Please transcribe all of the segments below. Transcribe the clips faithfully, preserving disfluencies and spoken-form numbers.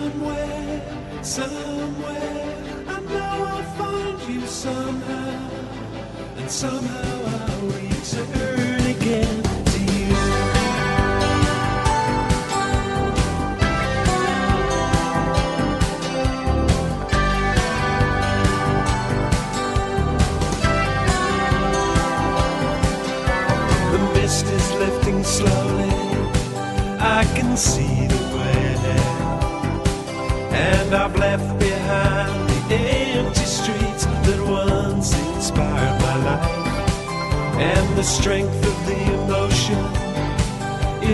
somewhere, somewhere. I know I'll find you somehow, and somehow I'll return again to you. The mist is lifting slowly, I can see the way. And I've left behind the empty streets that once inspired my life. And the strength of the emotion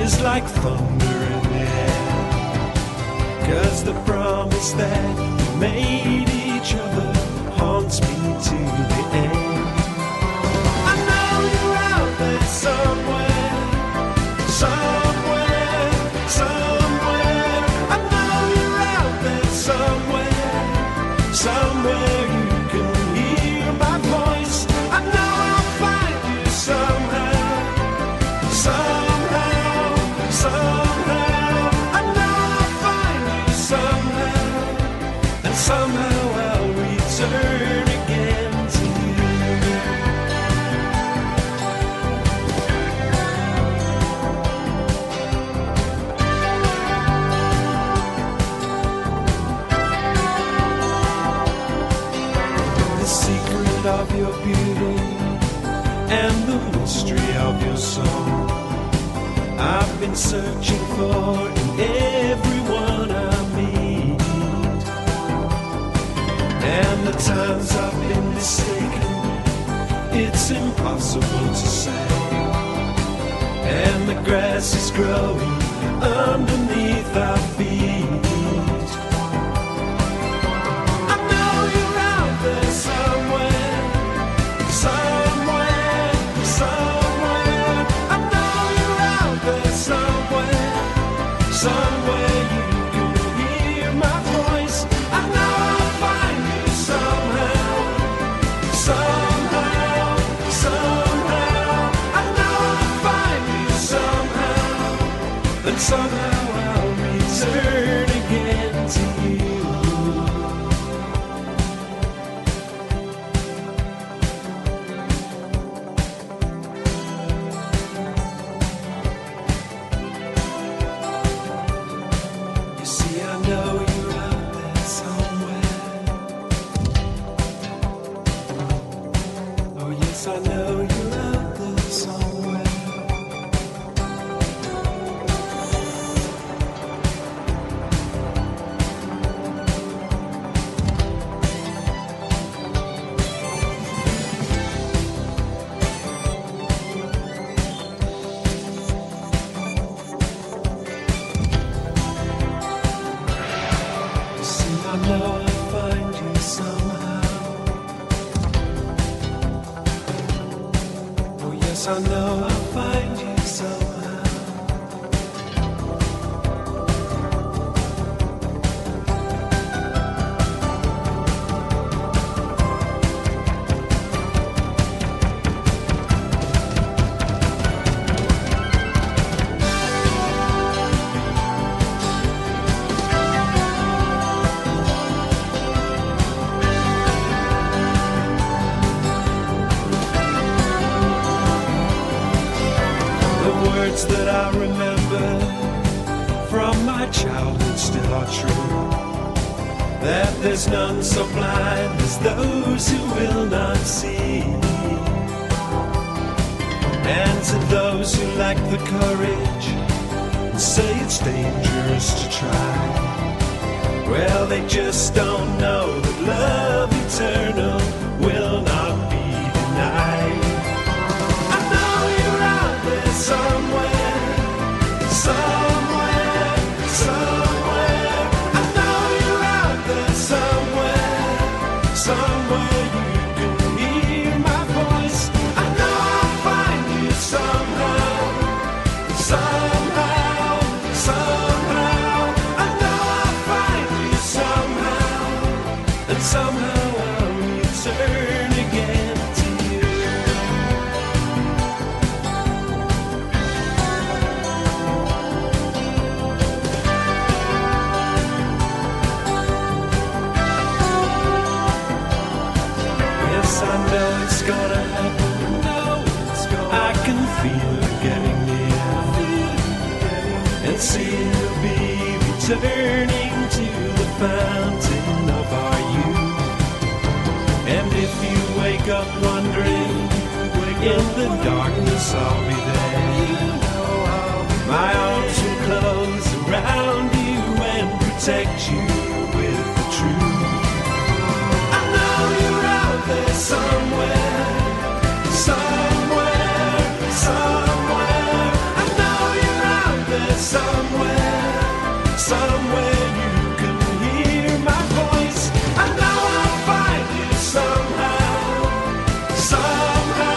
is like thunder in the air, 'cause the promise that we made each other haunts me to the end. I know you're out there somewhere, somewhere, somewhere. Somewhere you can hear my voice. I know I'll find you somehow, somehow, somehow. I know I'll find you somehow, and somehow I'll return again to of your beauty and the mystery of your soul. I've been searching for in everyone I meet, and the times I've been mistaken, it's impossible to say. And the grass is growing underneath our feet. I know you're out there somewhere. Somewhere, somewhere, I know you're out there somewhere, somewhere you can hear my voice. I know I'll find you somehow, somehow, somehow. I know I'll find you somehow, and somehow I'll return again to you. I know you're out there somewhere. You see, I know I'll find you somehow. I know I'll find you somehow. Words that I remember from my childhood still are true, that there's none so blind as those who will not see. And to those who lack the courage and say it's dangerous to try, well, they just don't know that love eternal will not be denied. I know you're out there somewhere. Somewhere, somewhere, I know you're out there somewhere, somewhere you can hear my voice. I know I'll find you somehow, somehow, somehow. I know I'll find you somehow, and somehow I'll return again. gonna happen. No, it's gonna I can feel it getting near, and see the bee returning to the fountain of our youth. And if you wake up wondering, in the darkness I'll be there. My arms will close around you and protect you with the truth. I know you're out there somewhere, somewhere, somewhere. I know you're out there somewhere, somewhere. You can hear my voice. I know I'll find you somehow, somehow.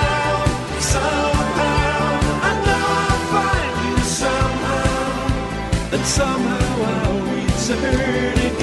Somehow I'll return it.